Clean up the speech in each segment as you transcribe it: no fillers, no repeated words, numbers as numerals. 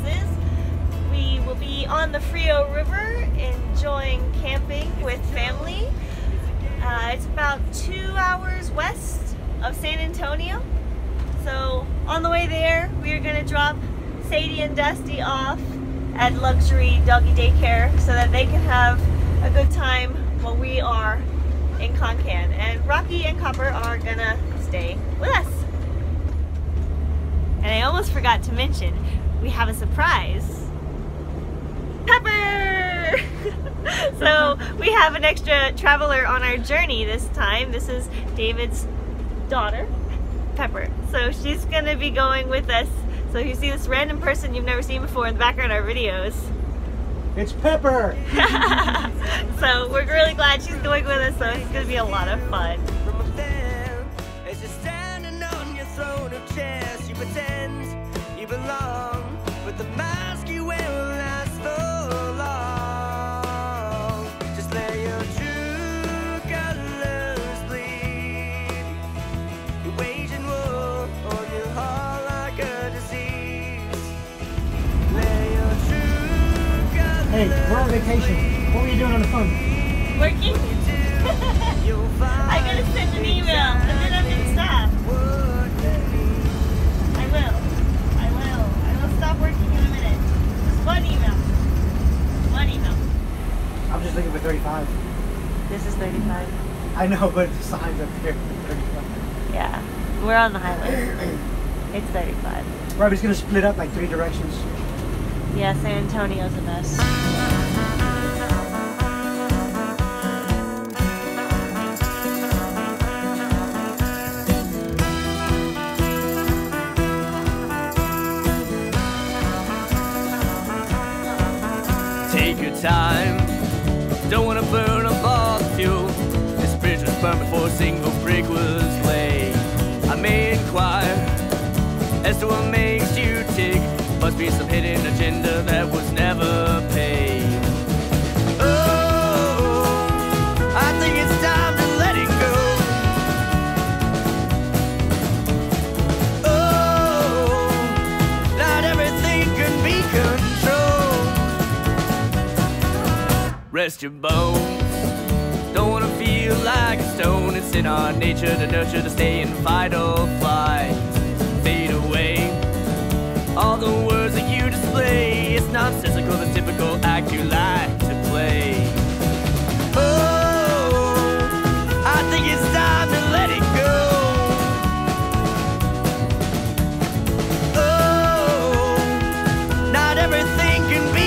Texas. We will be on the Frio River enjoying camping with family. It's about 2 hours west of San Antonio. So on the way there, we are going to drop Sadie and Dusty off at Luxury Doggy Daycare so that they can have a good time while we are in Concan. And Rocky and Copper are going to stay with us. And I almost forgot to mention, we have a surprise. Pepper! So we have an extra traveler on our journey this time. This is David's daughter, Pepper. So she's going to be going with us. So if you see this random person you've never seen before in the background of our videos, it's Pepper! So we're really glad she's going with us, so it's going to be a lot of fun. Hey, we're on vacation. What were you doing on the phone? Working. I gotta send an email and then I'm gonna stop. I will stop working in a minute. Just one email. I'm just looking for 35. This is 35. I know, but the sign's up here for 35. Yeah, we're on the highway. It's 35. Robbie's gonna split up like 3 directions. Yeah, San Antonio's a mess. Take your time. Don't want to burn up all the fuel. This bridge was burned before a single brick was laid. I may inquire as to what makes you tick. Must be some hidden agenda that was never paid. Oh, I think it's time to let it go. Oh, not everything can be controlled. Rest your bones. Don't wanna feel like a stone. It's in our nature to nurture, to stay in fight or flight. Fade away. All the words that you display, it's nonsensical, the typical act you like to play. Oh, I think it's time to let it go. Oh, not everything can be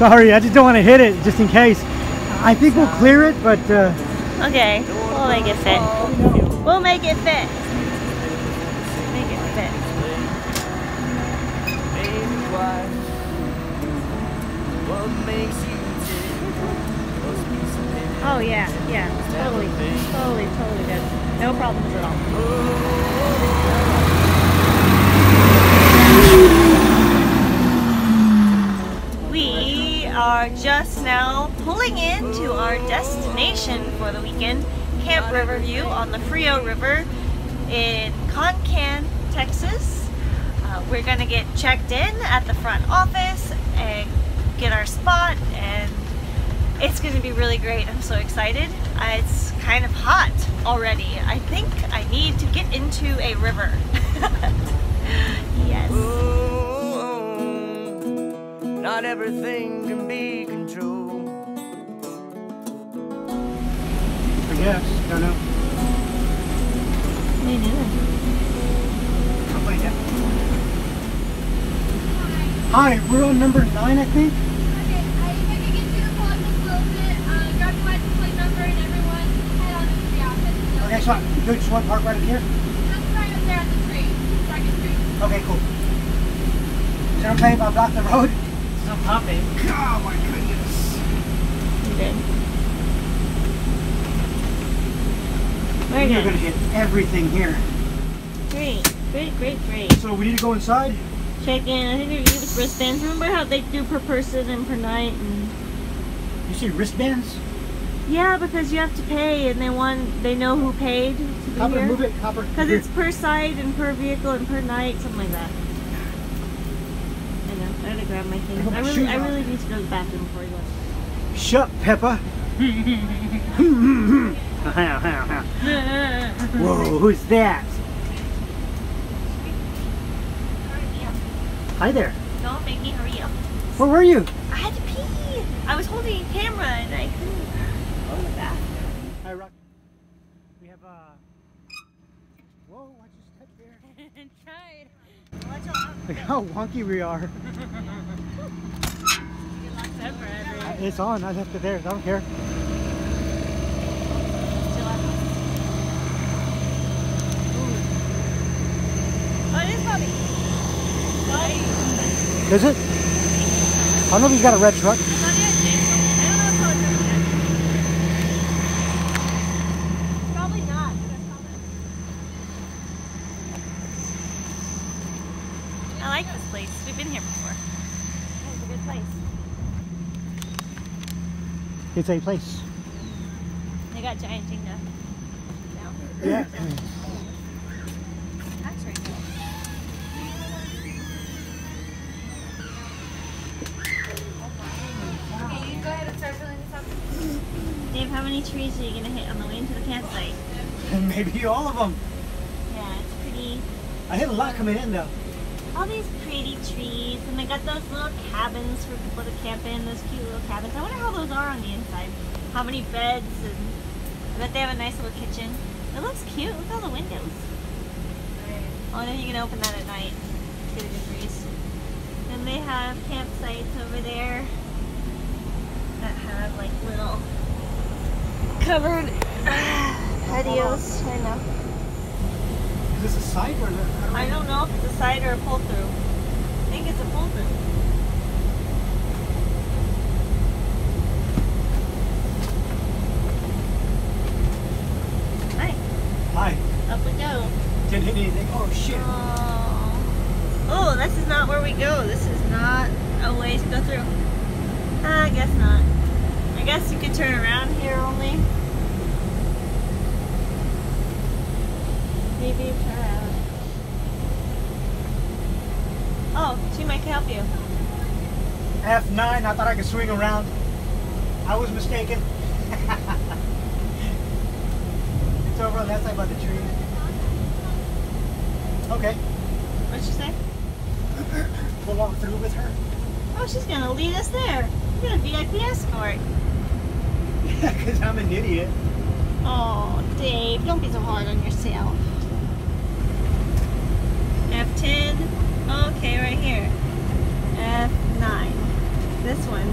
Sorry, I just don't want to hit it, just in case. I think we'll clear it, but... Okay, we'll make it fit. We'll make it fit. Make it fit. Oh yeah, yeah, totally, totally, totally good. No problems at all. We are just now pulling into our destination for the weekend, Camp Riverview on the Frio River in Concan, Texas. We're gonna get checked in at the front office and get our spot, and it's going to be really great. I'm so excited. It's kind of hot already. I think I need to get into a river. Yes. Ooh, not everything can be controlled. I guess. Don't know. Me neither. I'll play that. Hi, we're on number 9, I think. Okay, so you just want to park right up here? Just right up there at the tree. Second tree. Okay, cool. Is there okay if I block the road? It's not popping. Oh my goodness. Okay. We're going to hit everything here. Great. So we need to go inside? Check in. I think they're using wristbands. Remember how they do per person and per night? And you see wristbands? Yeah, because you have to pay, and they know who paid to be Copper, here. Move it, Copper. Because it's per side and per vehicle and per night, something like that. I know. I gotta grab my things. I really need to go to the bathroom before you go. Shut, Peppa. Whoa, who's that? Hurry up. Hi there. Don't make me hurry up. Where were you? I had to pee. I was holding a camera and I couldn't. Hi, Rock. We have whoa, watch your step there. Tried. Watch out. Look how wonky we are. It's on. I left it there. I don't care. Oh, it is Bobby. Is it? I don't know if he's got a red truck. I like this place. We've been here before. It's a good place. It's a place. They got giant Jenga now. Yeah. That's right. Okay, you go ahead and start filling this up. Dave, how many trees are you going to hit on the way into the campsite? Maybe all of them. Yeah, it's pretty. I hit a lot coming in though. All these pretty trees, and they got those little cabins for people to camp in, those cute little cabins. I wonder how those are on the inside. How many beds, and I bet they have a nice little kitchen. It looks cute. Look at all the windows. Right. I wonder if you can open that at night to the breeze. And they have campsites over there that have like little covered patios. I know. Is this a side or a... I don't know if it's a side or a pull through. I think it's a pull through. Hi. Hi. Up we go. Didn't hit anything. Oh shit. Oh, this is not where we go. This is not a way to go through. I guess not. I guess you could turn around here only. Maybe turn around. Oh, she might help you. F9, I thought I could swing around. I was mistaken. It's over on that side by the tree. Okay. What'd she say? We'll walk through with her. Oh, she's gonna lead us there. You're gonna VIP escort. Yeah, because I'm an idiot. Oh, Dave, don't be so hard on yourself. F10, okay, right here. F9, this one.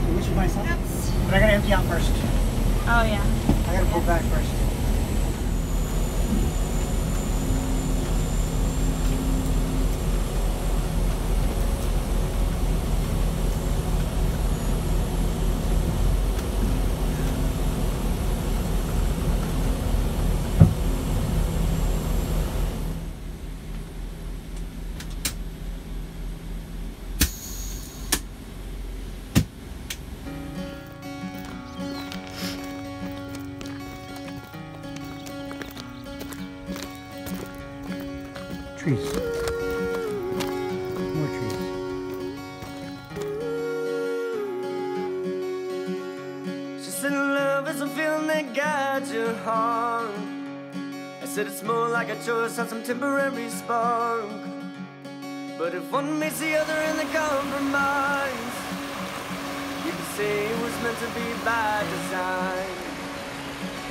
So which is myself? Oops. But I gotta empty out first. Oh yeah. I gotta pull back first. trees. More trees. Just in love is a feeling that guides your heart. I said it's more like a choice on some temporary spark. But if one meets the other in the compromise, you can say it was meant to be by design.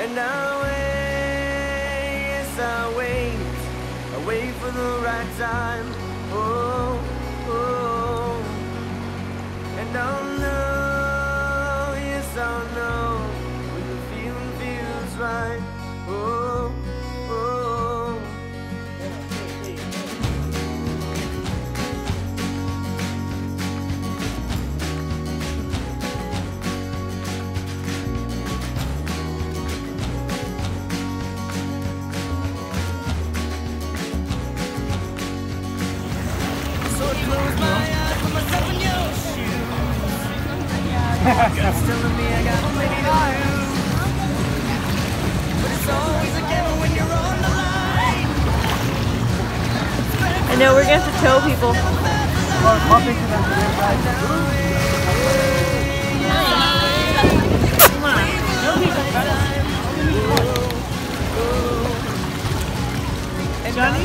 And I wait, yes I wait for the right time. Oh, oh, and I'll know, yes I'll know when the feeling feels right. Oh, oh. God's telling me I got plenty to do, but it's always a given when you're on the line. I know we're gonna have to tell people. Come on, Johnny.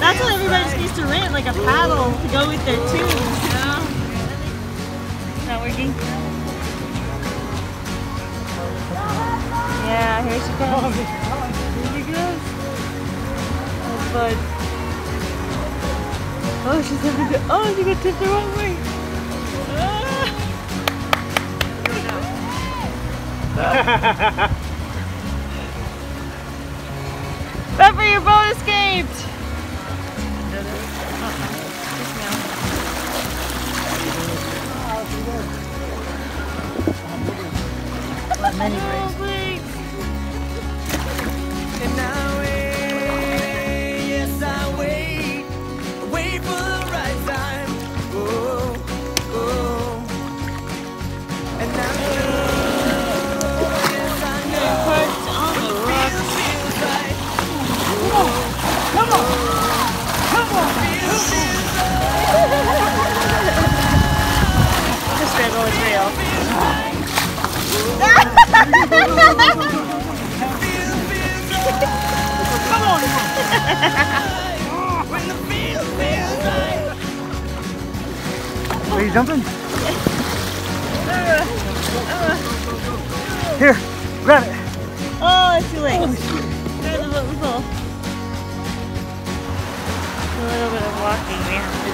That's why everybody just needs to rent like a paddle to go with their tubes, you know? Is that working? Yeah, here she comes. Here she goes. Oh, bud. Oh, she's having to. Oh, she got tipped the wrong way. Ah. Pepper, your boat escaped! Many ways. And I wait, yes I wait for the right time. Oh, oh. And I know, yes I know. Perched on the rocks. Come on, come on, come on. The struggle is real. Come on! Are you jumping? Here, grab it. Oh, it's too late. There's a little bit of walking we have to do.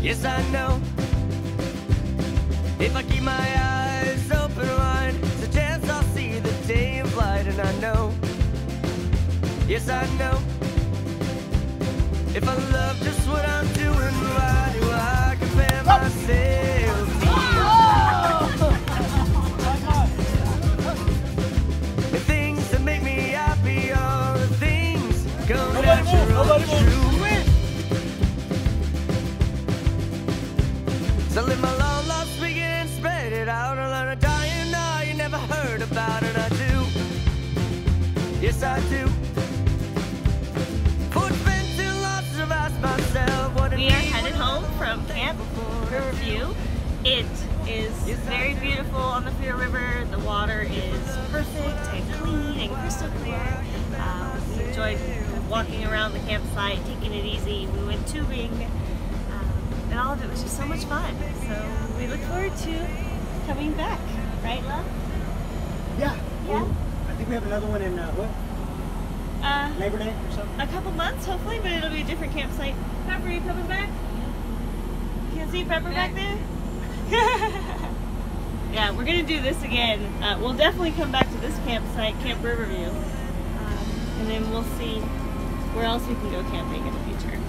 Yes, I know. If I love just what I'm doing, why do I compare myself to you? The things that make me happy are the things that go natural and true. So I live my long lost weekend and spread it out. I learn to die and I never heard about it. I do. Yes, I do. We are headed home from Camp Riverview. It is very beautiful on the Frio River. The water is perfect and clean and crystal clear. We enjoyed walking around the campsite, taking it easy. We went tubing. and all of it was just so much fun. So we look forward to coming back. Right, love? Yeah. Yeah. I think we have another one in what? Labor Day or something? A couple months, hopefully, but it'll be a different campsite. Pepper, are you coming back? You can see Pepper back there? Yeah, we're going to do this again. We'll definitely come back to this campsite, Camp Riverview, and then we'll see where else we can go camping in the future.